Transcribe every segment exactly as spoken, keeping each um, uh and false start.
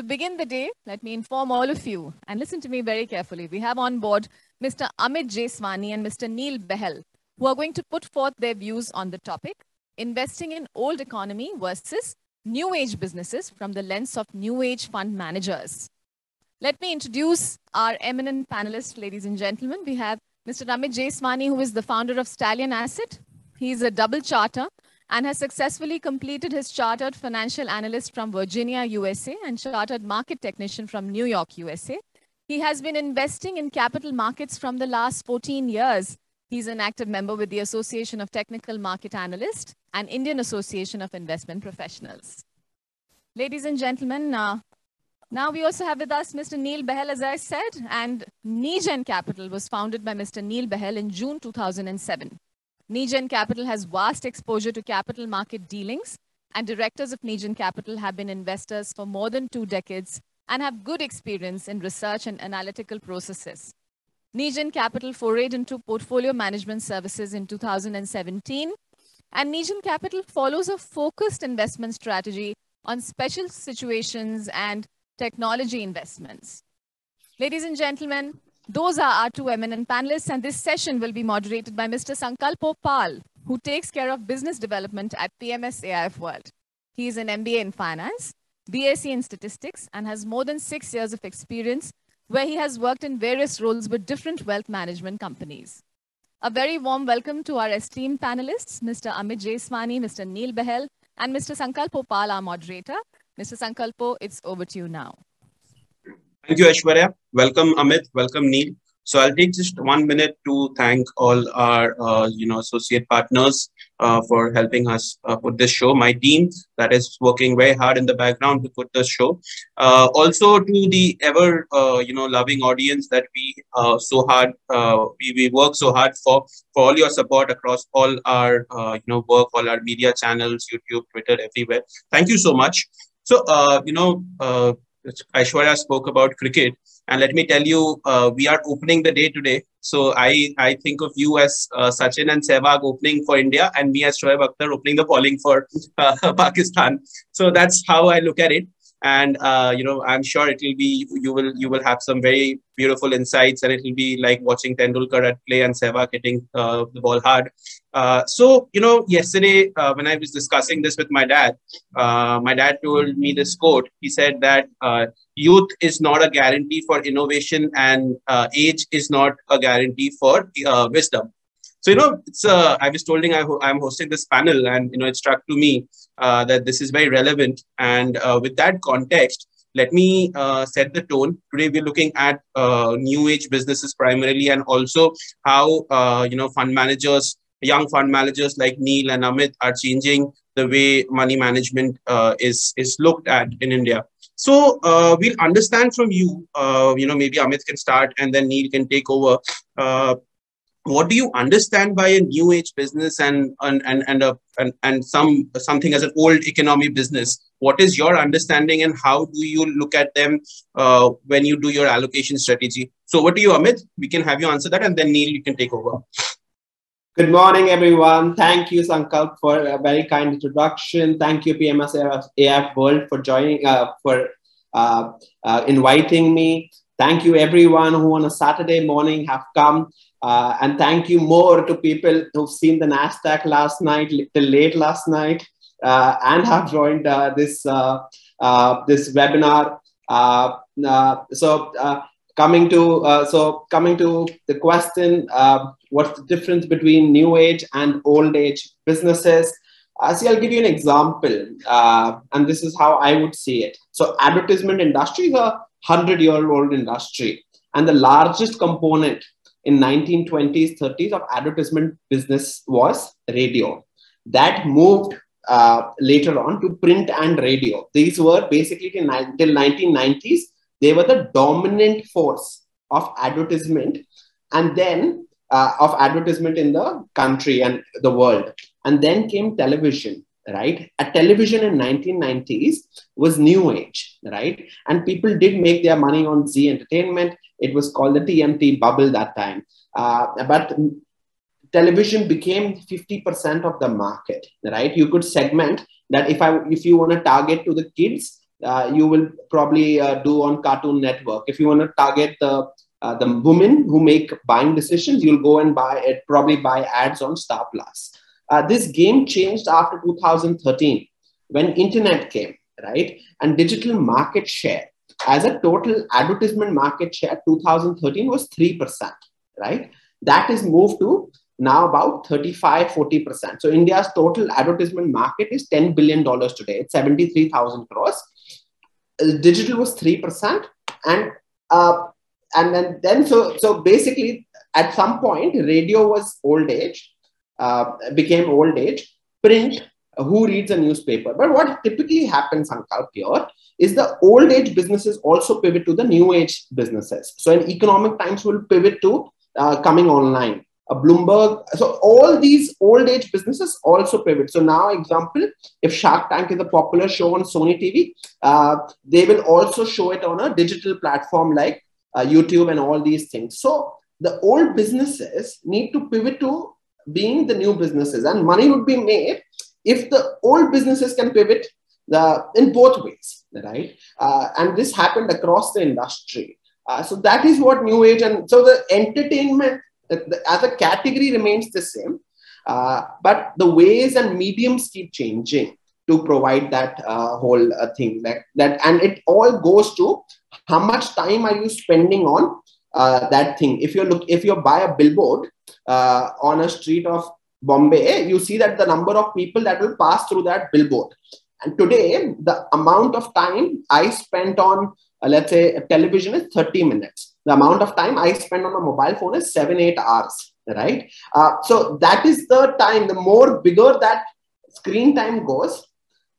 To begin the day, let me inform all of you and listen to me very carefully. We have on board Mister Amit Jeswani and Mister Neil Bahal, who are going to put forth their views on the topic, investing in old economy versus new age businesses from the lens of new age fund managers. Let me introduce our eminent panelists, ladies and gentlemen. We have Mister Amit Jeswani, who is the founder of Stallion Asset. He is a double charter and has successfully completed his chartered financial analyst from Virginia, U S A, and chartered market technician from New York, U S A. He has been investing in capital markets from the last fourteen years. He's an active member with the Association of Technical Market Analysts and Indian Association of Investment Professionals. Ladies and gentlemen, uh, now we also have with us Mister Neil Bahal, as I said, and Negen Capital was founded by Mister Neil Bahal in June two thousand seven. Negen Capital has vast exposure to capital market dealings, and directors of Negen Capital have been investors for more than two decades and have good experience in research and analytical processes. Negen Capital forayed into portfolio management services in two thousand seventeen, and Negen Capital follows a focused investment strategy on special situations and technology investments. Ladies and gentlemen, those are our two eminent panelists, and this session will be moderated by Mister Sankalpo Pal, who takes care of business development at P M S A I F World. He is an M B A in finance, B S c in statistics, and has more than six years of experience where he has worked in various roles with different wealth management companies. A very warm welcome to our esteemed panelists, Mister Amit Jeswani, Mister Neil Bahal, and Mister Sankalpo Pal, our moderator. Mister Sankalpo, it's over to you now. Thank you, Aishwarya. Welcome, Amit. Welcome, Neil. So I'll take just one minute to thank all our, uh, you know, associate partners uh, for helping us uh, put this show. My team that is working very hard in the background to put this show. Uh, also to the ever, uh, you know, loving audience that we uh, so hard, uh, we, we work so hard for, for all your support across all our, uh, you know, work, all our media channels, YouTube, Twitter, everywhere. Thank you so much. So, uh, you know, uh, Aishwarya spoke about cricket, and let me tell you, uh, we are opening the day today. So I, I think of you as uh, Sachin and Sehwag opening for India, and me as Shoaib Akhtar opening the bowling for uh, Pakistan. So that's how I look at it. And, uh, you know, I'm sure it will be, you will, you will have some very beautiful insights, and it will be like watching Tendulkar at play and Seva hitting uh, the ball hard. Uh, so, you know, yesterday uh, when I was discussing this with my dad, uh, my dad told me this quote. He said that uh, youth is not a guarantee for innovation, and uh, age is not a guarantee for uh, wisdom. So, you know, it's, uh, I was told I ho I'm hosting this panel, and, you know, it struck to me uh, that this is very relevant. And uh, with that context, let me uh, set the tone. Today, we're looking at uh, new age businesses primarily, and also how, uh, you know, fund managers, young fund managers like Neil and Amit are changing the way money management uh, is, is looked at in India. So uh, we'll understand from you, uh, you know, maybe Amit can start and then Neil can take over. Uh, What do you understand by a new age business and and and and, a, and and some something as an old economy business? What is your understanding, and how do you look at them uh, when you do your allocation strategy? So, what do you, Amit? We can have you answer that, and then Neil, you can take over. Good morning, everyone. Thank you, Sankalp, for a very kind introduction. Thank you, P M S A I F World, for joining uh, for uh, uh, inviting me. Thank you, everyone who on a Saturday morning have come. Uh, and thank you more to people who've seen the Nasdaq last night, till late last night, uh, and have joined uh, this uh, uh, this webinar. Uh, uh, so uh, coming to uh, so coming to the question, uh, what's the difference between new age and old age businesses? Uh, see, I'll give you an example, uh, and this is how I would see it. So, advertisement industry is a hundred-year-old industry, and the largest component in nineteen twenties, thirties of advertisement business was radio. That moved uh, later on to print and radio. These were basically till nineteen nineties, they were the dominant force of advertisement, and then uh, of advertisement in the country and the world. And then came television, right? A television in nineteen nineties was new age, right? And people did make their money on Zee Entertainment. It was called the T M T bubble that time. Uh, but television became fifty percent of the market, right? You could segment that if I, if you want to target to the kids, uh, you will probably uh, do on Cartoon Network. If you want to target the uh, the women who make buying decisions, you'll go and buy it, probably buy ads on Star Plus. Uh, this game changed after two thousand thirteen when internet came, right? And digital market share as a total advertisement market share, two thousand thirteen was three percent, right? That is moved to now about thirty-five, forty percent. So India's total advertisement market is ten billion dollars today. It's seventy-three thousand crores. Digital was three percent. And, uh, and then, then so, so basically at some point, radio was old age, uh, became old age, print, who reads a newspaper. But what typically happens, Sankalp, here is the old age businesses also pivot to the new age businesses. So an Economic Times will pivot to uh, coming online. A Bloomberg. So all these old age businesses also pivot. So now, example, if Shark Tank is a popular show on Sony T V, uh, they will also show it on a digital platform like uh, YouTube and all these things. So the old businesses need to pivot to being the new businesses, and money would be made if the old businesses can pivot the, in both ways, right? Uh, and this happened across the industry. Uh, so that is what new age, and so the entertainment the, the, as a category remains the same, uh, but the ways and mediums keep changing to provide that uh, whole uh, thing. That, that, and it all goes to how much time are you spending on uh, that thing. If you look, if you buy a billboard uh, on a street of Bombay, you see that the number of people that will pass through that billboard. And today, the amount of time I spent on, uh, let's say, a television is thirty minutes. The amount of time I spend on a mobile phone is seven, eight hours, right? Uh, so that is the time. The more bigger that screen time goes,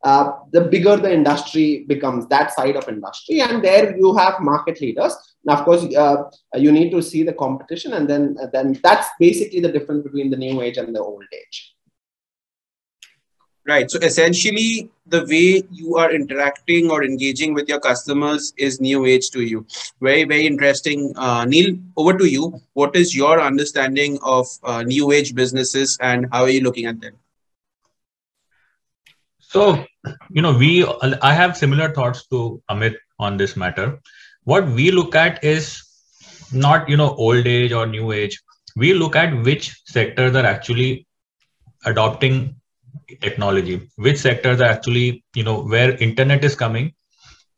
uh, the bigger the industry becomes, that side of industry. And there you have market leaders. Now, of course, uh, you need to see the competition, and then, uh, then that's basically the difference between the new age and the old age. Right. So essentially, the way you are interacting or engaging with your customers is new age to you. Very, very interesting. Uh, Neil, over to you. What is your understanding of uh, new age businesses, and how are you looking at them? So, you know, we I have similar thoughts to Amit on this matter. What we look at is not, you know, old age or new age. We look at which sectors are actually adopting technology, which sectors are actually, you know, where internet is coming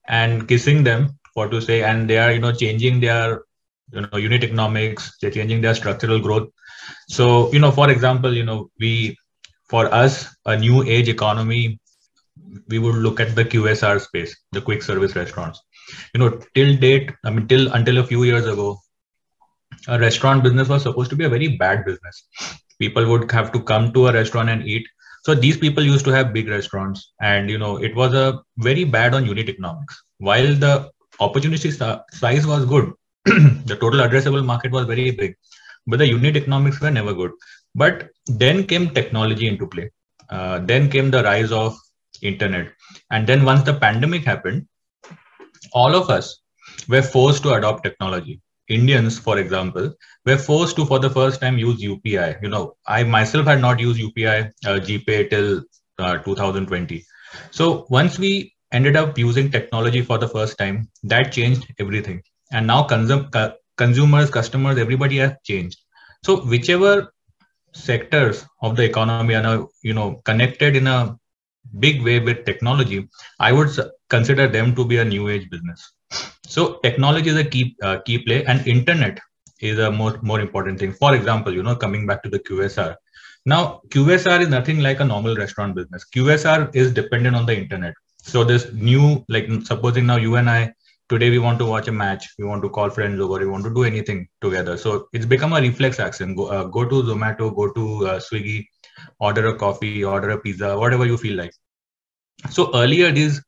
and kissing them, what to say, and they are, you know, changing their, you know, unit economics, they're changing their structural growth. So, you know, for example, you know, we, for us, a new age economy, we would look at the Q S R space, the quick service restaurants. You know, till date, I mean, till until a few years ago, a restaurant business was supposed to be a very bad business. People would have to come to a restaurant and eat. So these people used to have big restaurants, and, you know, it was a very bad on unit economics. While the opportunity size was good, the total addressable market was very big, but the unit economics were never good. But then came technology into play. Uh, then came the rise of internet. And then once the pandemic happened, all of us were forced to adopt technology. Indians, for example, were forced to, for the first time, use U P I. You know, I myself had not used U P I, uh, GPay till uh, two thousand twenty. So once we ended up using technology for the first time, that changed everything. And now consum co consumers, customers, everybody has changed. So whichever sectors of the economy are now, you know, connected in a big way with technology, I would consider them to be a new age business. So technology is a key uh, key play, and internet is a more more important thing. For example, you know, coming back to the Q S R. Now, Q S R is nothing like a normal restaurant business. Q S R is dependent on the internet. So this new, like, supposing now you and I, today we want to watch a match, we want to call friends over, we want to do anything together. So it's become a reflex action. Go, uh, go to Zomato, go to uh, Swiggy, order a coffee, order a pizza, whatever you feel like. So earlier, these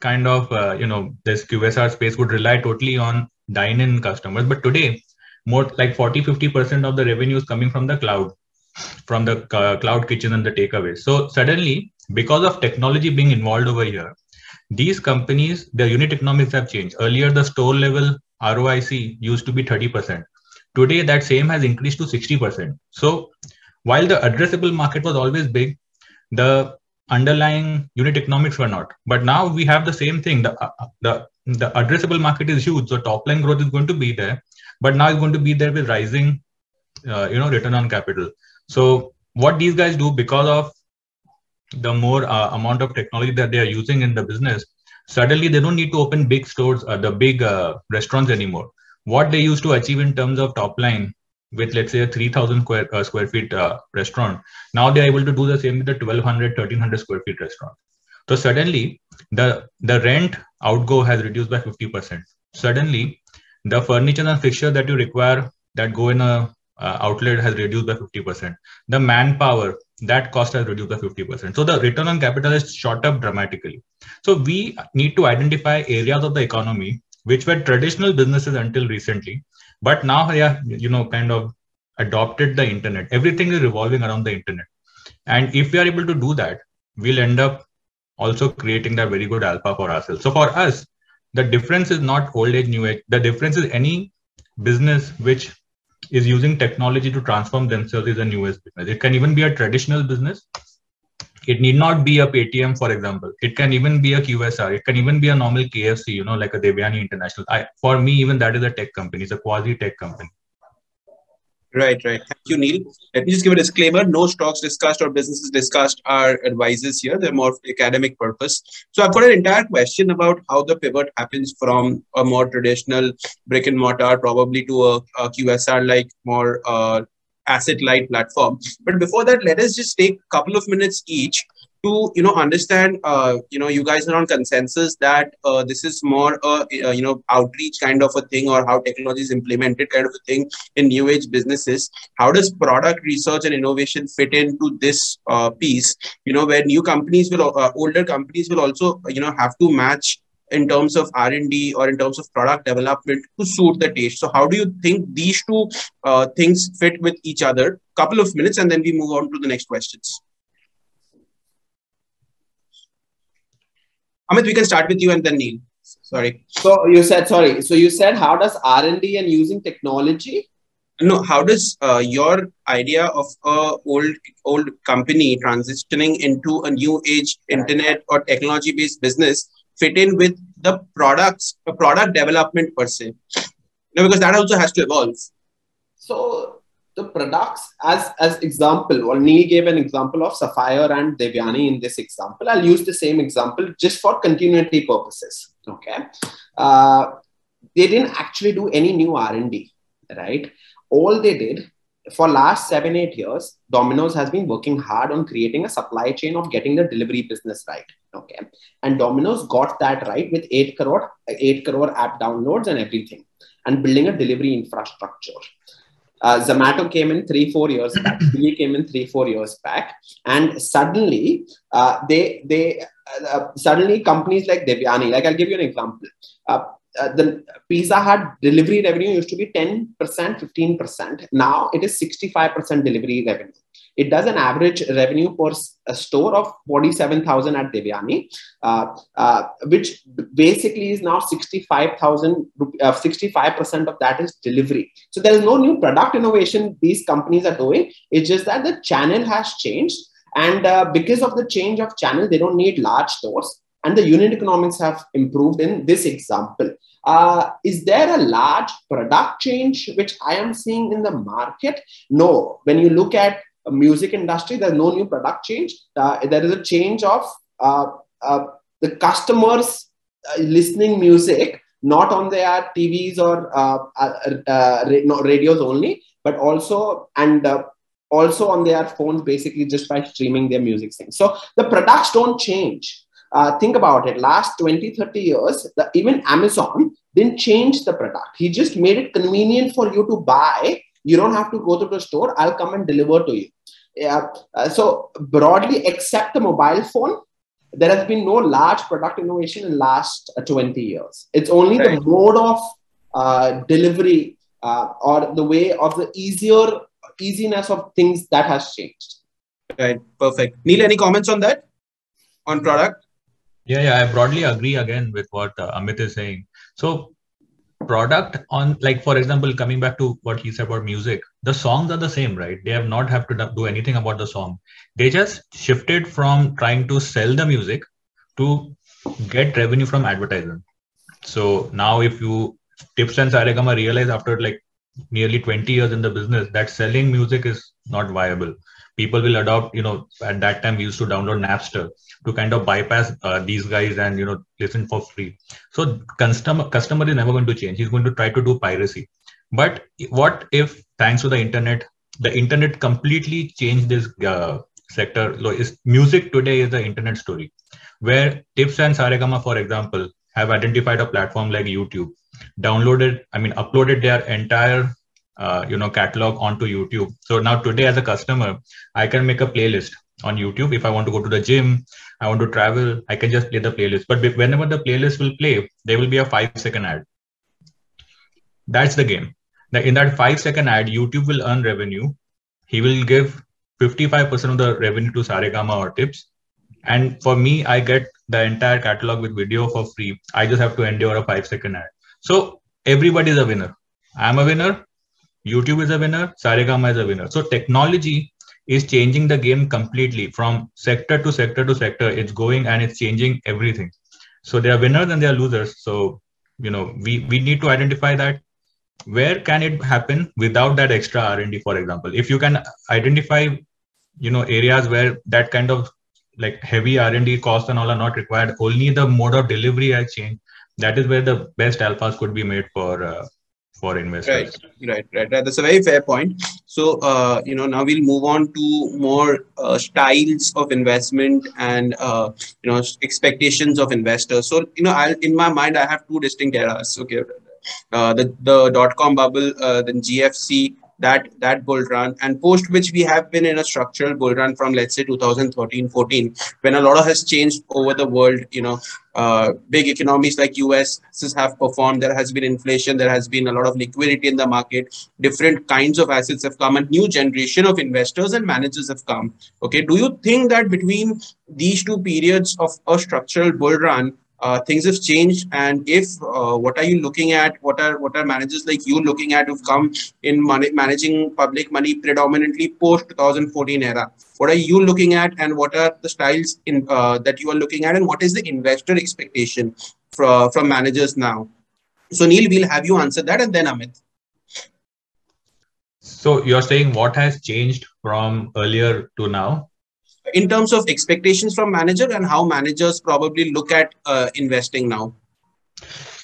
kind of, uh, you know, this Q S R space would rely totally on dine-in customers. But today, more like forty, fifty percent of the revenue is coming from the cloud, from the uh, cloud kitchen and the takeaway. So suddenly, because of technology being involved over here, these companies, their unit economics have changed. Earlier, the store level R O I C used to be thirty percent. Today, that same has increased to sixty percent. So while the addressable market was always big, the underlying unit economics were not. But now we have the same thing. The, uh, the, the addressable market is huge. So top line growth is going to be there, but now it's going to be there with rising, uh, you know, return on capital. So what these guys do, because of the more uh, amount of technology that they are using in the business, suddenly they don't need to open big stores or the big uh, restaurants anymore. What they used to achieve in terms of top line with, let's say, a three thousand square, uh, square feet uh, restaurant, now they're able to do the same with the twelve hundred, thirteen hundred square feet restaurant. So suddenly the, the rent outgo has reduced by fifty percent. Suddenly the furniture and fixture that you require that go in a uh, outlet has reduced by fifty percent. The manpower, that cost has reduced by fifty percent. So the return on capital has shot up dramatically. So we need to identify areas of the economy which were traditional businesses until recently, but now they have, you know, kind of adopted the internet. Everything is revolving around the internet. And if we are able to do that, we'll end up also creating that very good alpha for ourselves. So for us, the difference is not old age, new age. The difference is any business which is using technology to transform themselves is a newest business. It can even be a traditional business. It need not be a Paytm, for example. It can even be a Q S R. It can even be a normal K F C, you know, like a Devyani International. I, for me, even that is a tech company. It's a quasi-tech company. Right, right. Thank you, Neil. Let me just give a disclaimer. No stocks discussed or businesses discussed are advices here. They're more academic purpose. So I've got an entire question about how the pivot happens from a more traditional brick and mortar, probably to a, a Q S R-like more uh, asset-light platform. But before that, let us just take a couple of minutes each to, you know, understand, uh, you know, you guys are on consensus that uh, this is more, uh, uh, you know, outreach kind of a thing, or how technology is implemented kind of a thing in new age businesses. How does product research and innovation fit into this uh, piece, you know, where new companies will, uh, older companies will also, you know, have to match in terms of R and D or in terms of product development to suit the taste. So how do you think these two uh, things fit with each other? Couple of minutes and then we move on to the next questions. Amit, we can start with you and then Neil. Sorry. So you said, sorry. So you said, how does R and D and using technology? No, how does uh, your idea of a old, old company transitioning into a new age internet or technology based business fit in with the products, the product development per se? No, because that also has to evolve. So the products, as as example, well, Neil gave an example of Sapphire and Devyani in this example. I'll use the same example just for continuity purposes. Okay, uh, they didn't actually do any new R and D, right? All they did for last seven, eight years, Domino's has been working hard on creating a supply chain of getting the delivery business right. Okay. And Domino's got that right with eight crore, eight crore app downloads and everything, and building a delivery infrastructure. Uh, Zomato came in three, four years back. Swiggy came in three, four years back. And suddenly, uh, they, they uh, suddenly companies like Devyani, like I'll give you an example. Uh, Uh, the Pizza Hut delivery revenue used to be ten percent, fifteen percent. Now it is sixty-five percent delivery revenue. It does an average revenue per a store of forty-seven thousand at Devyani, uh, uh, which basically is now sixty-five thousand, uh, sixty-five percent of that is delivery. So there is no new product innovation these companies are doing. It's just that the channel has changed. And uh, because of the change of channel, they don't need large stores. And the unit economics have improved in this example. Uh, is there a large product change which I am seeing in the market? No. When you look at a music industry, there's no new product change. Uh, there is a change of uh, uh, the customers uh, listening music, not on their T Vs or uh, uh, uh, radios only, but also and uh, also on their phones, basically just by streaming their music things. So the products don't change. Uh, think about it, last twenty, thirty years, the, even Amazon didn't change the product. He just made it convenient for you to buy. You don't have to go to the store. I'll come and deliver to you. Yeah. Uh, so broadly, except the mobile phone, there has been no large product innovation in last uh, twenty years. It's only okay. The mode of uh, delivery uh, or the way of the easier easiness of things that has changed. Right. Perfect. Neil, any comments on that? On product? Yeah, yeah, I broadly agree again with what uh, Amit is saying. So product on, like, for example, coming back to what he said about music, the songs are the same, right? They have not have to do anything about the song. They just shifted from trying to sell the music to get revenue from advertising. So now if you, Tips and Saregama realize after like nearly twenty years in the business that selling music is not viable. People will adopt, you know, at that time we used to download Napster to kind of bypass uh, these guys and, you know, listen for free. So customer, customer is never going to change. He's going to try to do piracy. But what if, thanks to the internet, the internet completely changed this uh, sector? So is, music today is the internet story, where Tips and Saregama, for example, have identified a platform like YouTube, downloaded, I mean, uploaded their entire Uh, you know, catalog onto YouTube. So now today as a customer, I can make a playlist on YouTube. If I want to go to the gym, I want to travel, I can just play the playlist. But whenever the playlist will play, there will be a five second ad. That's the game. Now in that five second ad, YouTube will earn revenue. He will give fifty-five percent of the revenue to Saregama or Tips. And for me, I get the entire catalog with video for free. I just have to endure a five second ad. So everybody is a winner. I'm a winner. YouTube is a winner, Saregama is a winner. So technology is changing the game completely from sector to sector to sector. It's going and it's changing everything. So there are winners and there are losers. So, you know, we, we need to identify that. Where can it happen without that extra R and D, for example? If you can identify, you know, areas where that kind of like heavy R and D costs and all are not required, only the mode of delivery has changed. That is where the best alphas could be made for uh, for investors. Right, right, right, right. That's a very fair point. So, uh, you know, now we'll move on to more uh, styles of investment and, uh, you know, expectations of investors. So, you know, I'll, in my mind, I have two distinct eras. Okay, uh, the, the dot-com bubble, uh, then G F C, that, that bull run, and post which we have been in a structural bull run from, let's say, two thousand thirteen fourteen, when a lot has changed over the world. You know, Uh, big economies like U S have performed. There has been inflation. There has been a lot of liquidity in the market. Different kinds of assets have come and new generation of investors and managers have come. Okay. Do you think that between these two periods of a structural bull run, uh, things have changed? And if, uh, what are you looking at? What are, what are managers like you looking at who've come in money, managing public money predominantly post two thousand fourteen era? What are you looking at, and what are the styles in uh, that you are looking at, and what is the investor expectation from, from managers now? So Neil, we'll have you answer that, and then Amit. So you're saying what has changed from earlier to now? In terms of expectations from manager and how managers probably look at uh, investing now.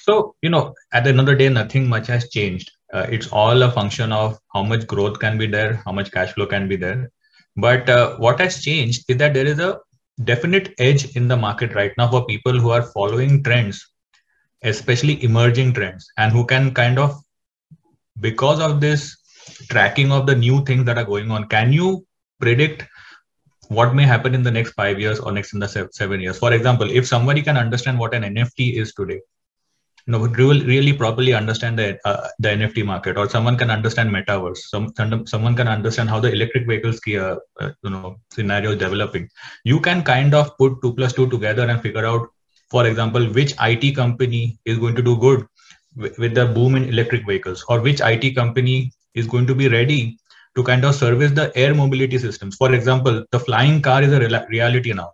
So, you know, at the end of the day, nothing much has changed. Uh, it's all a function of how much growth can be there, how much cash flow can be there. But uh, what has changed is that there is a definite edge in the market right now for people who are following trends, especially emerging trends, and who can kind of, because of this tracking of the new things that are going on, can you predict what may happen in the next five years or next in the seven years? For example, if somebody can understand what an N F T is today, you know, really, really properly understand the, uh, the N F T market, or someone can understand metaverse. Some, someone can understand how the electric vehicles uh, uh, you know, scenario is developing. You can kind of put two plus two together and figure out, for example, which I T company is going to do good with, with the boom in electric vehicles, or which I T company is going to be ready to kind of service the air mobility systems. For example, the flying car is a reality now.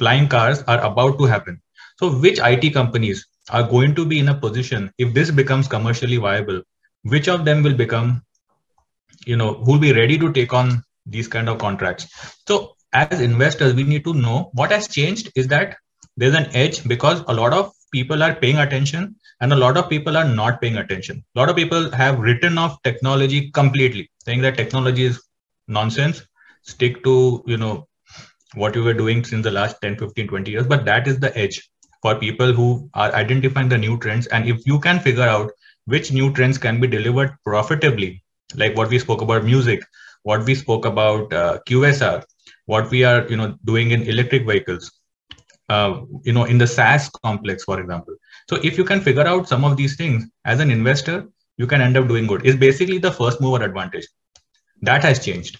Flying cars are about to happen. So which I T companies are going to be in a position, if this becomes commercially viable, which of them will become, you know, who will be ready to take on these kind of contracts? So as investors, we need to know what has changed is that there's an edge, because a lot of people are paying attention and a lot of people are not paying attention. A lot of people have written off technology completely, saying that technology is nonsense, stick to, you know, what you were doing since the last ten, fifteen, twenty years, but that is the edge for people who are identifying the new trends. And if you can figure out which new trends can be delivered profitably, like what we spoke about music, what we spoke about uh, Q S R, what we are, you know, doing in electric vehicles, uh, you know, in the SaaS complex, for example. So if you can figure out some of these things as an investor, you can end up doing good. It's basically the first mover advantage. That has changed.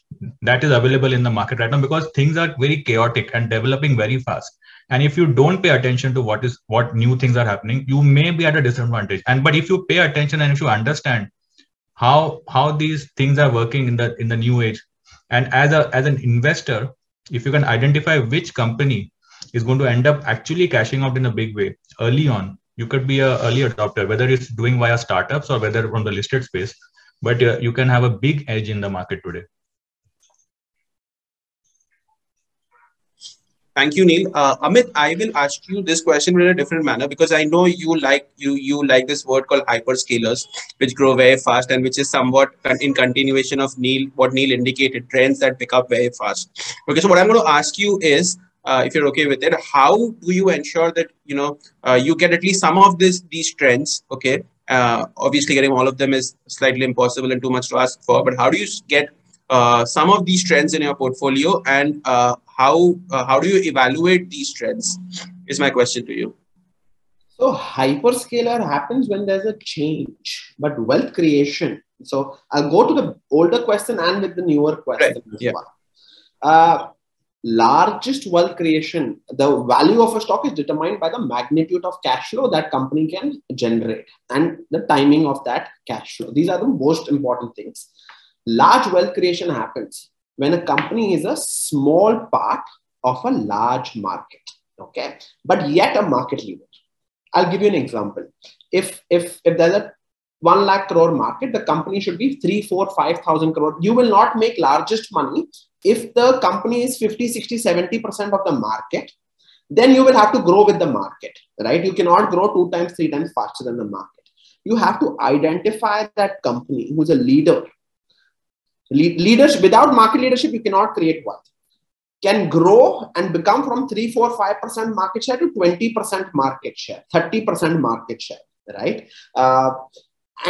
That is available in the market right now because things are very chaotic and developing very fast. And if you don't pay attention to what is what new things are happening, you may be at a disadvantage. And but if you pay attention and if you understand how how these things are working in the in the new age, and as a as an investor, if you can identify which company is going to end up actually cashing out in a big way early on, you could be an early adopter, whether it's doing via startups or whether from the listed space. But uh, you can have a big edge in the market today. Thank you, Neil. Uh, Amit, I will ask you this question in a different manner, because I know you like you you like this word called hyperscalers, which grow very fast and which is somewhat in continuation of Neil, what Neil indicated, trends that pick up very fast. Okay, so what I'm going to ask you is, uh, if you're okay with it, how do you ensure that you know uh, you get at least some of this these trends? Okay, uh, obviously getting all of them is slightly impossible and too much to ask for, but how do you get uh, some of these trends in your portfolio, and uh, How uh, how do you evaluate these trends? Is my question to you. So hyperscaler happens when there's a change, but wealth creation. So I'll go to the older question and with the newer question. Right. Yeah. Uh, largest wealth creation. The value of a stock is determined by the magnitude of cash flow that company can generate and the timing of that cash flow. These are the most important things. Large wealth creation happens when a company is a small part of a large market, okay, but yet a market leader. I'll give you an example. If if if there's a one lakh crore market, the company should be three, four, five thousand crore. You will not make largest money if the company is fifty, sixty, seventy percent of the market. Then you will have to grow with the market, right? You cannot grow two times, three times faster than the market. You have to identify that company who's a leader. Leaders without market leadership, you cannot create wealth. Can grow and become from three, four, five percent market share to twenty percent market share, thirty percent market share, right? Uh,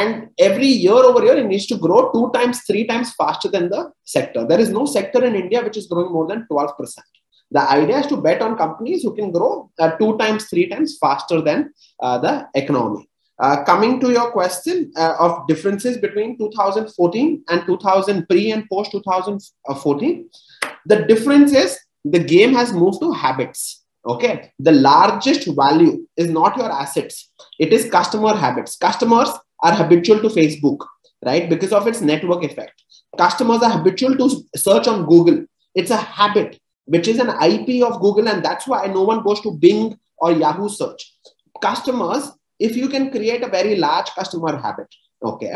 and every year over year, it needs to grow two times, three times faster than the sector. There is no sector in India which is growing more than twelve percent. The idea is to bet on companies who can grow uh, two times, three times faster than uh, the economy. Uh, coming to your question uh, of differences between two thousand fourteen and two thousand pre and post two thousand fourteen, the difference is the game has moved to habits. Okay, the largest value is not your assets; it is customer habits. Customers are habitual to Facebook, right, because of its network effect. Customers are habitual to search on Google. It's a habit, which is an I P of Google, and that's why no one goes to Bing or Yahoo search. Customers. If you can create a very large customer habit, okay,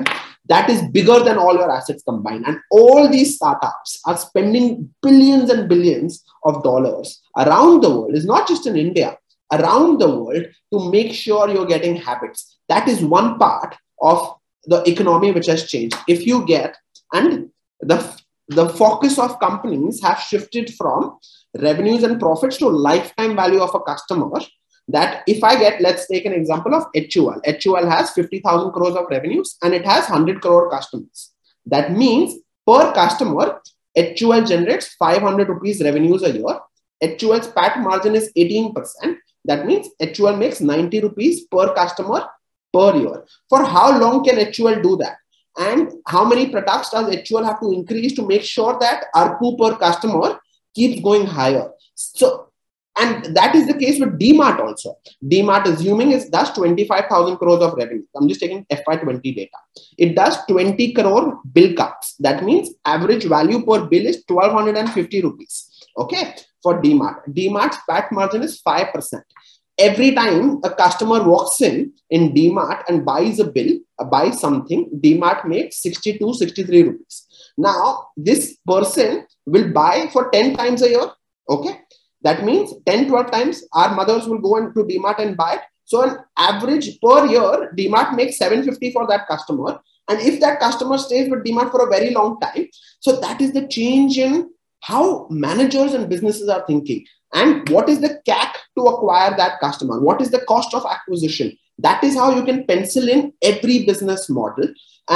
that is bigger than all your assets combined. And all these startups are spending billions and billions of dollars around the world. It's not just in India, around the world, to make sure you're getting habits. That is one part of the economy which has changed. If you get, and the, the focus of companies have shifted from revenues and profits to lifetime value of a customer. That if I get, let's take an example of H U L. H U L has fifty thousand crores of revenues and it has one hundred crore customers. That means per customer, H U L generates five hundred rupees revenues a year. H U L's P A T margin is eighteen percent. That means H U L makes ninety rupees per customer per year. For how long can H U L do that? And how many products does H U L have to increase to make sure that A R P U per customer keeps going higher? So, and that is the case with DMART also. DMART, assuming it does twenty-five thousand crores of revenue. I'm just taking F Y twenty data. It does twenty crore bill cuts. That means average value per bill is twelve hundred fifty rupees. Okay, for DMART. DMART's P A T margin is five percent. Every time a customer walks in in DMART and buys a bill, buys something, DMART makes sixty-two, sixty-three rupees. Now, this person will buy for ten times a year. Okay. That means ten, twelve times our mothers will go into DMART and buy it. So an average per year, DMART makes seven fifty for that customer. And if that customer stays with DMART for a very long time, so that is the change in how managers and businesses are thinking. And what is the C A C to acquire that customer? What is the cost of acquisition? That is how you can pencil in every business model.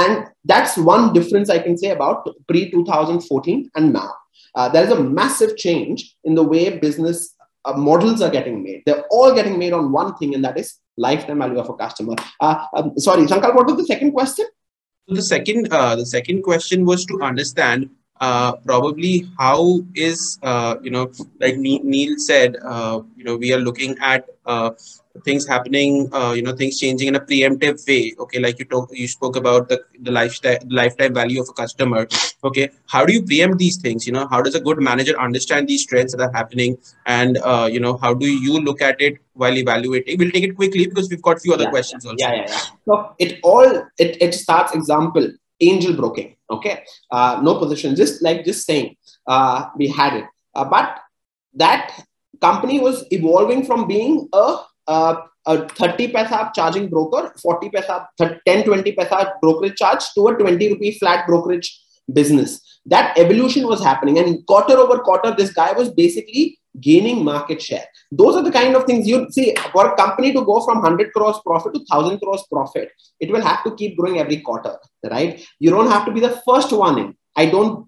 And that's one difference I can say about pre-two thousand fourteen and now. Uh, there is a massive change in the way business uh, models are getting made. They're all getting made on one thing, and that is lifetime value of a customer. Uh, um, sorry, Sankalpo, what was the second question? The second, uh, the second question was to understand uh, probably how is, uh, you know, like Neil said, uh, you know, we are looking at uh, things happening, uh, you know, things changing in a preemptive way. Okay, like you talk, you spoke about the, the lifestyle, lifetime value of a customer. Okay, how do you preempt these things? You know, how does a good manager understand these trends that are happening? And, uh, you know, how do you look at it while evaluating? We'll take it quickly because we've got a few other yeah, questions also. Yeah, yeah, yeah. So it all, it, it starts, example, angel broking. Okay, uh, no position, just like just saying, uh, we had it. Uh, but that company was evolving from being a Uh, a thirty paisa charging broker, forty paisa, ten, twenty paisa brokerage charge to a twenty rupee flat brokerage business. That evolution was happening, and quarter over quarter, this guy was basically gaining market share. Those are the kind of things you'd see. For a company to go from one hundred crores profit to one thousand crores profit, it will have to keep growing every quarter, right? You don't have to be the first one in. I don't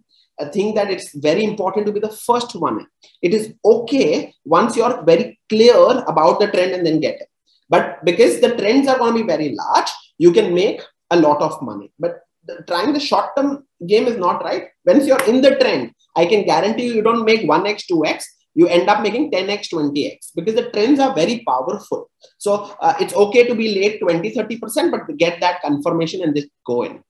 I think that it's very important to be the first one. It is okay once you're very clear about the trend and then get it. But because the trends are going to be very large, you can make a lot of money. But the, trying the short-term game is not right. Once you're in the trend, I can guarantee you, you don't make one X, two X. You end up making ten X, twenty X because the trends are very powerful. So uh, it's okay to be late twenty, thirty percent, but to get that confirmation and just go in.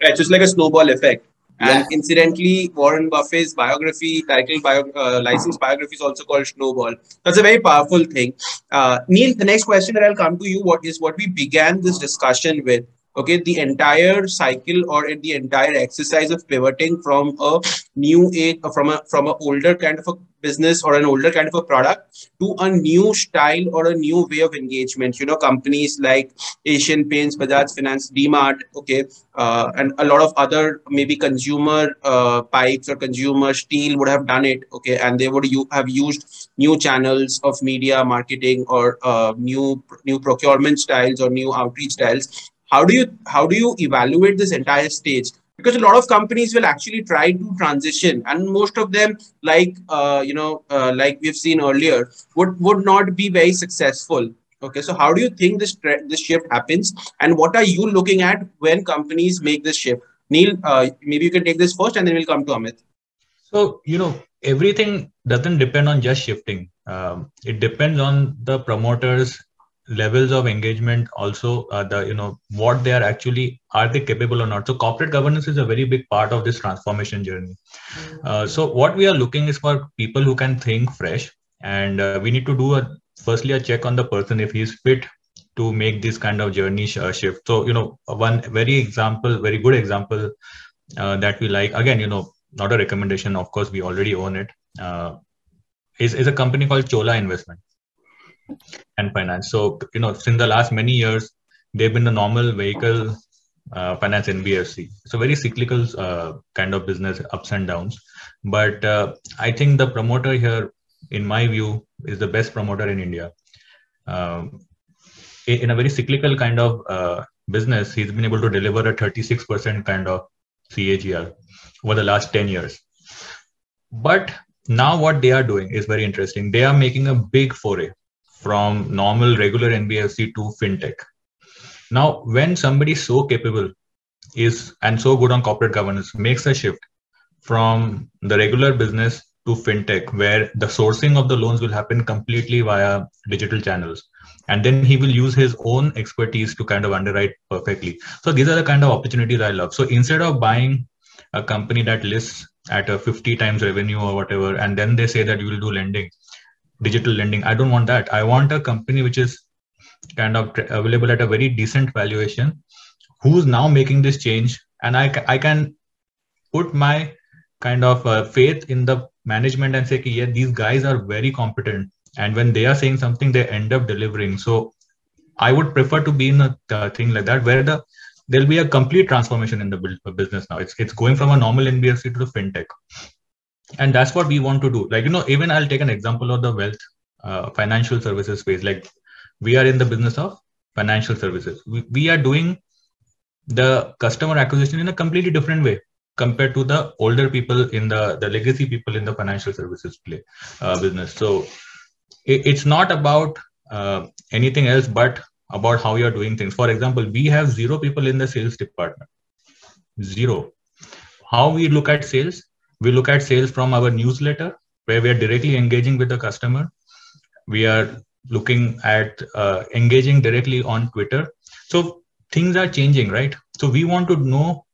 Yeah, it's just like a snowball effect. And yes, incidentally, Warren Buffett's biography, titled bio, uh, licensed biography, is also called Snowball. That's a very powerful thing. Uh, Neil, the next question that I'll come to you what is what we began this discussion with. Okay, the entire cycle or the entire exercise of pivoting from a new age, from a from an older kind of a business or an older kind of a product to a new style or a new way of engagement. You know, companies like Asian Paints, Bajaj Finance, DMart, okay, uh, and a lot of other maybe consumer uh, pipes or consumer steel would have done it. Okay, and they would you have used new channels of media marketing or uh, new new procurement styles or new outreach styles. How do you how do you evaluate this entire stage? Because a lot of companies will actually try to transition, and most of them, like uh, you know, uh, like we've seen earlier, would would not be very successful. Okay, so how do you think this this shift happens, and what are you looking at when companies make this shift? Neil, uh, maybe you can take this first, and then we'll come to Amit. So you know, everything doesn't depend on just shifting. Um, it depends on the promoters. Levels of engagement also, uh, the you know what they are actually, are they capable or not? So corporate governance is a very big part of this transformation journey. Uh, so what we are looking is for people who can think fresh, and uh, we need to do a firstly a check on the person if he's fit to make this kind of journey sh shift. So you know one very example, very good example uh, that we like, again you know not a recommendation, of course we already own it, uh, is is a company called Chola Investment and Finance. So, you know, since the last many years, they've been the normal vehicle uh, finance N B F C. So very cyclical uh, kind of business, ups and downs. But uh, I think the promoter here, in my view, is the best promoter in India. Um, in a very cyclical kind of uh, business, he's been able to deliver a thirty-six percent kind of C A G R over the last ten years. But now what they are doing is very interesting. They are making a big foray from normal, regular N B F C to fintech. Now, when somebody so capable is and so good on corporate governance makes a shift from the regular business to fintech, where the sourcing of the loans will happen completely via digital channels, and then he will use his own expertise to kind of underwrite perfectly. So these are the kind of opportunities I love. So instead of buying a company that lists at a fifty times revenue or whatever, and then they say that you will do lending, digital lending. I don't want that. I want a company which is kind of available at a very decent valuation, who's now making this change. And I, I can put my kind of uh, faith in the management and say, yeah, these guys are very competent. And when they are saying something, they end up delivering. So I would prefer to be in a uh, thing like that, where the there'll be a complete transformation in the business now. It's, it's going from a normal N B F C to the fintech. And that's what we want to do. Like, you know, even I'll take an example of the wealth, uh, financial services space. Like, we are in the business of financial services. We, we are doing the customer acquisition in a completely different way compared to the older people in the, the legacy people in the financial services play, uh, business. So it, it's not about uh, anything else, but about how you're doing things. For example, we have zero people in the sales department, zero. how we look at sales, we look at sales from our newsletter, where we are directly engaging with the customer. We are looking at uh, engaging directly on Twitter. So things are changing, right? So we want to know,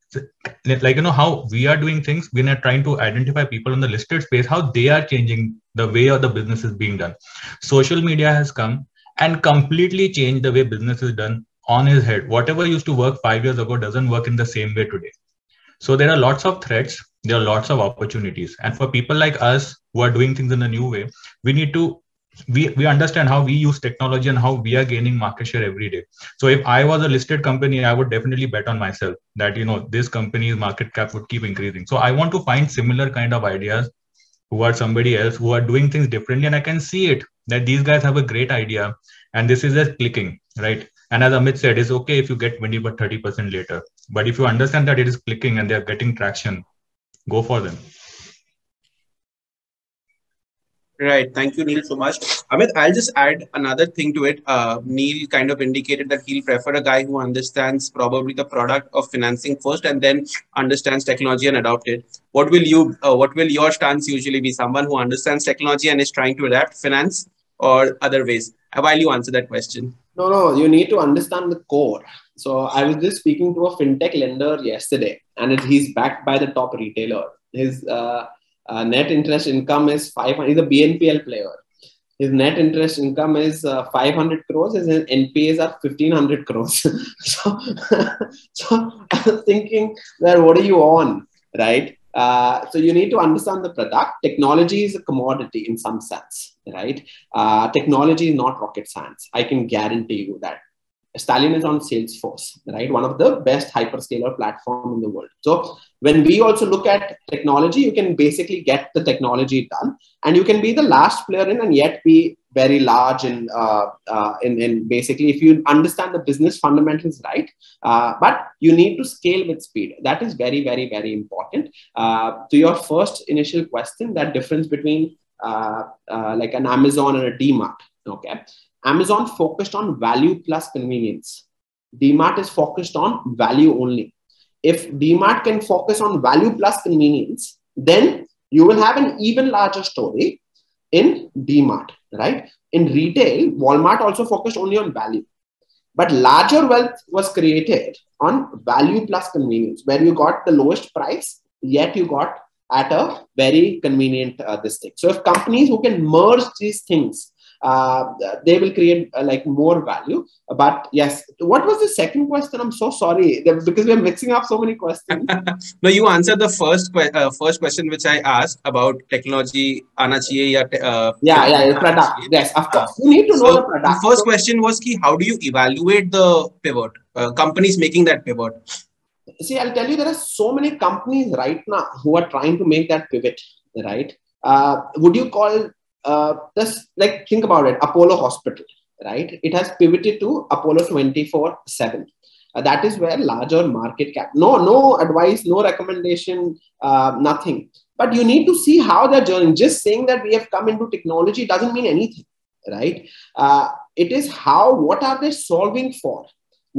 like, you know, how we are doing things. We are trying to identify people in the listed space, how they are changing the way of the business is being done. Social media has come and completely changed the way business is done on his head. Whatever used to work five years ago doesn't work in the same way today. So there are lots of threats. There are lots of opportunities. And for people like us who are doing things in a new way, we need to We, we understand how we use technology and how we are gaining market share every day. So if I was a listed company, I would definitely bet on myself that, you know, this company's market cap would keep increasing. So I want to find similar kind of ideas who are somebody else, who are doing things differently. And I can see it that these guys have a great idea and this is just clicking, right? And as Amit said, it's okay if you get twenty, but thirty percent later. But if you understand that it is clicking and they're getting traction, go for them. Right. Thank you, Neil, so much. Amit, I'll just add another thing to it. Uh, Neil kind of indicated that he'll prefer a guy who understands probably the product of financing first and then understands technology and adopt it. What will you, uh, what will your stance usually be? Someone who understands technology and is trying to adapt finance or other ways? While you answer that question. No, no, you need to understand the core. So I was just speaking to a fintech lender yesterday and it, he's backed by the top retailer. His, uh, Uh, net interest income is five hundred. He's a B N P L player. His net interest income is uh, five hundred crores. His N P As are fifteen hundred crores. so, so I was thinking, well, what are you on, right? Uh, so you need to understand the product. Technology is a commodity in some sense, right? Uh, technology is not rocket science. I can guarantee you that. Stallion is on Salesforce, right? One of the best hyperscaler platform in the world. So when we also look at technology, you can basically get the technology done and you can be the last player in and yet be very large in, uh, uh, in, in basically if you understand the business fundamentals, right? Uh, but you need to scale with speed. That is very, very, very important. Uh, to your first initial question, that difference between uh, uh, like an Amazon and a DMart, okay? Amazon focused on value plus convenience. DMart is focused on value only. If DMart can focus on value plus convenience, then you will have an even larger story in DMart, right? In retail, Walmart also focused only on value. But larger wealth was created on value plus convenience, where you got the lowest price, yet you got at a very convenient uh, this thing. So if companies who can merge these things, Uh, they will create uh, like more value. But yes, what was the second question? I'm so sorry because we're mixing up so many questions. No, you answered the first que uh, first question which I asked about technology. Ana chahiye uh, yeah, yeah, product. Yes, of course. You need to know so the product. The first so, question was ki how do you evaluate the pivot? Uh, companies making that pivot. See, I'll tell you, there are so many companies right now who are trying to make that pivot. Right? Uh, would you call Uh, just like think about it, Apollo Hospital, right? It has pivoted to Apollo twenty-four seven. Uh, that is where larger market cap, no, no advice, no recommendation, uh, nothing. But you need to see how they're journeying. Just saying that we have come into technology doesn't mean anything, right? Uh, it is how, what are they solving for?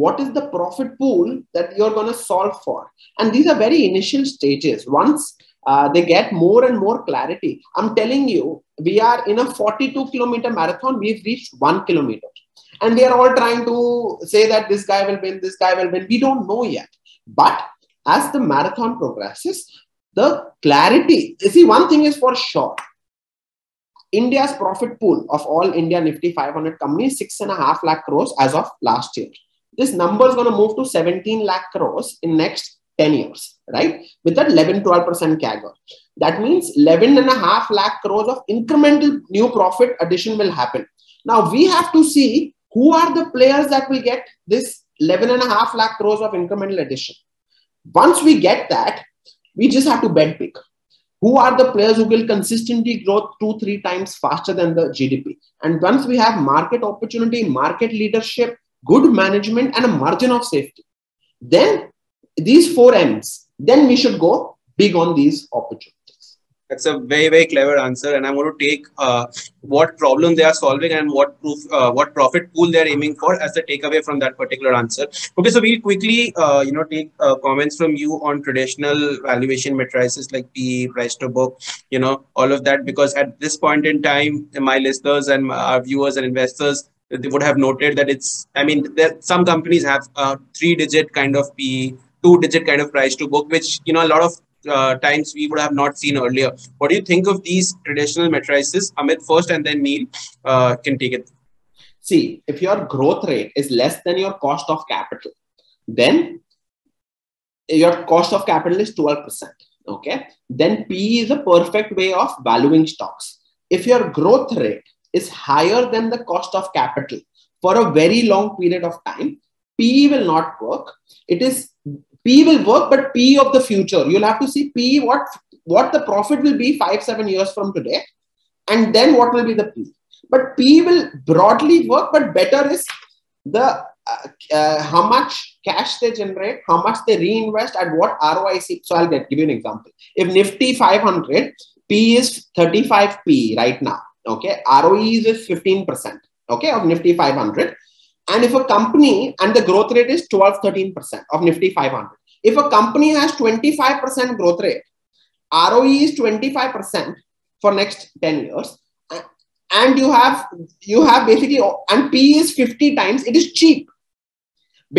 What is the profit pool that you're going to solve for? And these are very initial stages. Once Uh, they get more and more clarity. I'm telling you, we are in a forty-two kilometer marathon. We've reached one kilometer. And we are all trying to say that this guy will win, this guy will win. We don't know yet. But as the marathon progresses, the clarity, you see, one thing is for sure. India's profit pool of all India Nifty five hundred companies, six and a half lakh crores as of last year. This number is going to move to seventeen lakh crores in next ten years, right? With that eleven, twelve percent C A G R. That means eleven and a half lakh crores of incremental new profit addition will happen. Now we have to see who are the players that will get this eleven and a half lakh crores of incremental addition. Once we get that, we just have to bet big. Who are the players who will consistently grow two, three times faster than the G D P? And once we have market opportunity, market leadership, good management, and a margin of safety, then these four M's, then we should go big on these opportunities. That's a very, very clever answer. And I'm going to take uh, what problem they are solving and what proof, uh, what profit pool they're aiming for as the takeaway from that particular answer. Okay, so we'll quickly, uh, you know, take uh, comments from you on traditional valuation matrices like P E, price to book, you know, all of that, because at this point in time, my listeners and our viewers and investors, they would have noted that it's, I mean, there, some companies have a three-digit kind of P E, two-digit kind of price to book, which, you know, a lot of Uh, times we would have not seen earlier. What do you think of these traditional matrices? Amit first, and then Neil uh, can take it. See, if your growth rate is less than your cost of capital, then your cost of capital is twelve percent. Okay. Then P E is a perfect way of valuing stocks. If your growth rate is higher than the cost of capital for a very long period of time, P E will not work. It is P E will work, but P E of the future. You'll have to see P E, what, what the profit will be five, seven years from today, and then what will be the P E. But P E will broadly work, but better is the uh, uh, how much cash they generate, how much they reinvest, and what R O I C. So I'll get, give you an example. If Nifty five hundred, P E is thirty-five P E right now. Okay, R O E is fifteen percent. Okay, of Nifty five hundred. And if a company, and the growth rate is twelve, thirteen percent of Nifty five hundred. If a company has twenty-five percent growth rate, R O E is twenty-five percent for next ten years. And you have, you have basically, and P E is fifty times, it is cheap.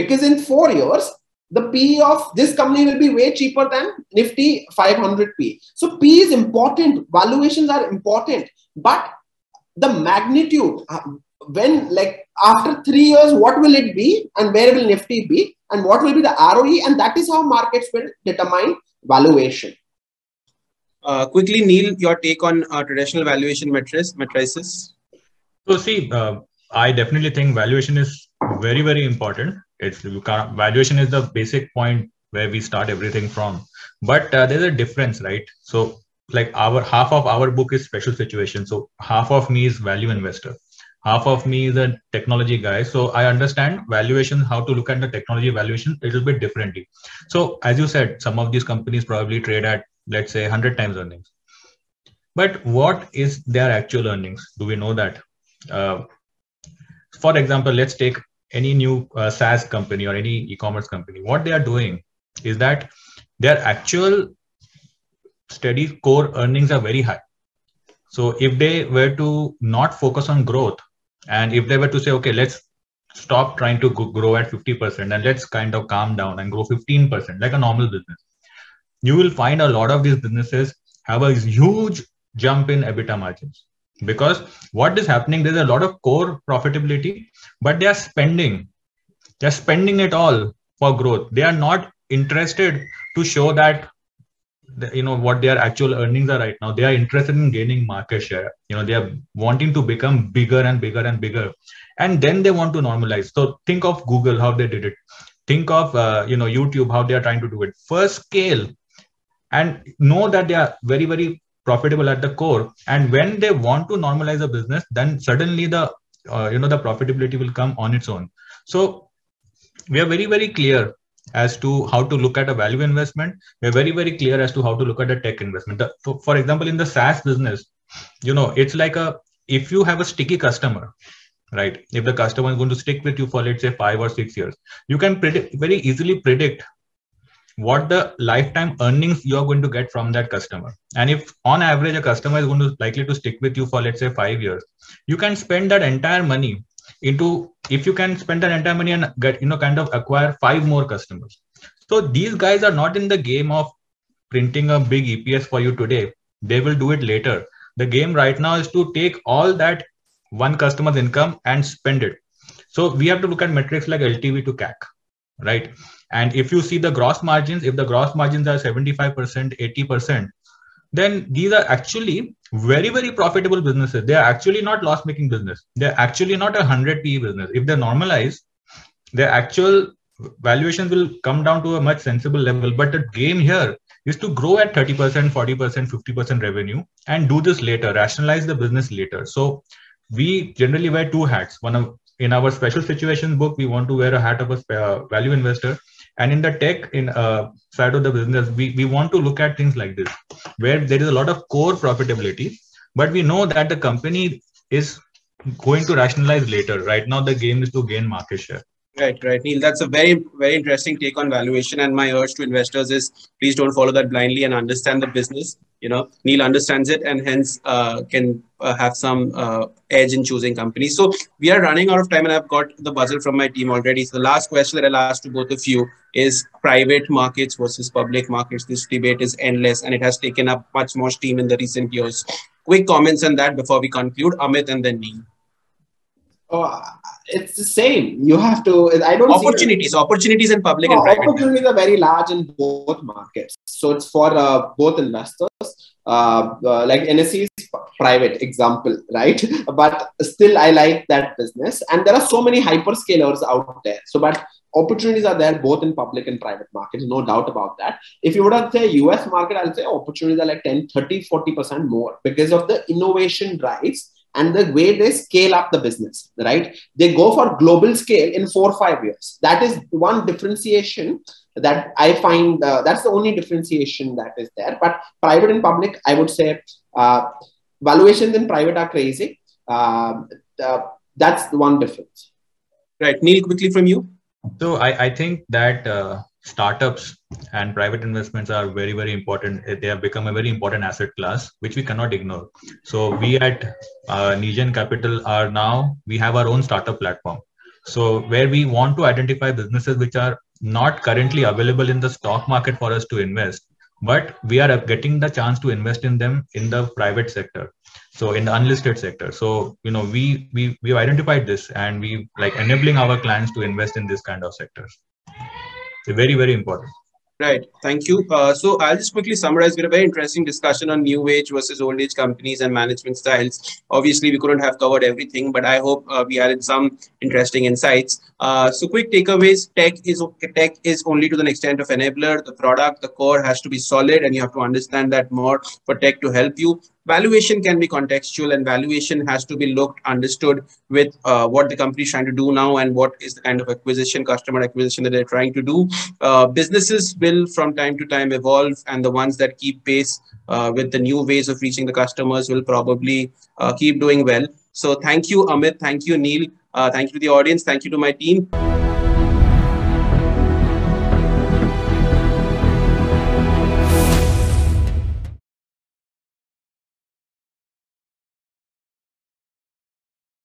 Because in four years, the P E of this company will be way cheaper than Nifty five hundred P E. So P E is important, valuations are important, but the magnitude, when like after three years, what will it be and where will Nifty be and what will be the R O E? And that is how markets will determine valuation. Uh, quickly, Neil, your take on uh, traditional valuation metrics, matrices. So see, uh, I definitely think valuation is very, very important. It's valuation is the basic point where we start everything from. But uh, there's a difference, right? So like our half of our book is special situation. So half of me is value investor. Half of me is a technology guy. So I understand valuation, how to look at the technology valuation a little bit differently. So as you said, some of these companies probably trade at, let's say, one hundred times earnings. But what is their actual earnings? Do we know that? Uh, for example, let's take any new uh, SaaS company or any e-commerce company. What they are doing is that their actual steady core earnings are very high. So if they were to not focus on growth, and if they were to say, okay, let's stop trying to grow at fifty percent and let's kind of calm down and grow fifteen percent like a normal business, you will find a lot of these businesses have a huge jump in EBITDA margins, because what is happening, there's a lot of core profitability, but they are spending, they're spending it all for growth. They are not interested to show that, you know, what their actual earnings are right now. They are interested in gaining market share. You know, they are wanting to become bigger and bigger and bigger. And then they want to normalize. So think of Google, how they did it. Think of, uh, you know, YouTube, how they are trying to do it. First scale and know that they are very, very profitable at the core. And when they want to normalize a business, then suddenly the, uh, you know, the profitability will come on its own. So we are very, very clear as to how to look at a value investment. We're very, very clear as to how to look at a tech investment. The, for, for example, in the SaaS business, you know, it's like a, if you have a sticky customer, right? If the customer is going to stick with you for, let's say, five or six years, you can predict, very easily predict what the lifetime earnings you're going to get from that customer. And if on average, a customer is going to likely to stick with you for, let's say, five years, you can spend that entire money into, if you can spend that entire money and get, you know, kind of acquire five more customers. So these guys are not in the game of printing a big E P S for you today. They will do it later. The game right now is to take all that one customer's income and spend it. So we have to look at metrics like L T V to C A C, right? And if you see the gross margins, if the gross margins are seventy-five percent, eighty percent, then these are actually very, very profitable businesses. They are actually not loss-making business. They're actually not a one hundred P E business. If they normalize, their actual valuations will come down to a much sensible level. But the game here is to grow at thirty percent, forty percent, fifty percent revenue and do this later, rationalize the business later. So we generally wear two hats. One of, in our special situation book, we want to wear a hat of a value investor. And in the tech in uh, side of the business, we, we want to look at things like this. where there is a lot of core profitability, but we know that the company is going to rationalize later. Right now, the game is to gain market share. Right, right, Neil. That's a very, very interesting take on valuation. And my urge to investors is please don't follow that blindly and understand the business. You know, Neil understands it and hence uh, can uh, have some uh, edge in choosing companies. So we are running out of time and I've got the buzzer from my team already. So the last question that I'll ask to both of you is private markets versus public markets. This debate is endless and it has taken up much more steam in the recent years. Quick comments on that before we conclude. Amit and then Neil. Oh, it's the same. You have to. I don't opportunities, see opportunities in public no, and private. Opportunities are very large in both markets. So it's for uh, both investors. Uh, uh, like N S E is private example, right? But still, I like that business. And there are so many hyperscalers out there. So, but opportunities are there both in public and private markets. No doubt about that. If you would have say U S market, I'll say opportunities are like ten, thirty, forty percent more because of the innovation drives. And the way they scale up the business, right? They go for global scale in four or five years. That is one differentiation that I find, uh, that's the only differentiation that is there. But private and public, I would say uh, valuations in private are crazy. Uh, uh, that's the one difference. Right, Neil, quickly from you. So I, I think that uh, startups and private investments are very, very important. They have become a very important asset class, which we cannot ignore. So we at uh, Negen Capital are now, we have our own startup platform. So where we want to identify businesses which are not currently available in the stock market for us to invest, but we are getting the chance to invest in them in the private sector. So in the unlisted sector. So, you know, we, we, we've identified this and we like enabling our clients to invest in this kind of sectors. They're very, very important. Right. Thank you. Uh, so I'll just quickly summarize. We had a very interesting discussion on new age versus old age companies and management styles. Obviously, we couldn't have covered everything, but I hope uh, we added some interesting insights. Uh, so quick takeaways. Tech is tech is only to the extent of enabler. The product, the core has to be solid and you have to understand that more for tech to help you. Valuation can be contextual and valuation has to be looked, understood with uh, what the company is trying to do now and what is the kind of acquisition, customer acquisition that they're trying to do. Uh, businesses will from time to time evolve and the ones that keep pace uh, with the new ways of reaching the customers will probably uh, keep doing well. So thank you, Amit. Thank you, Neil. Uh, thank you to the audience. Thank you to my team.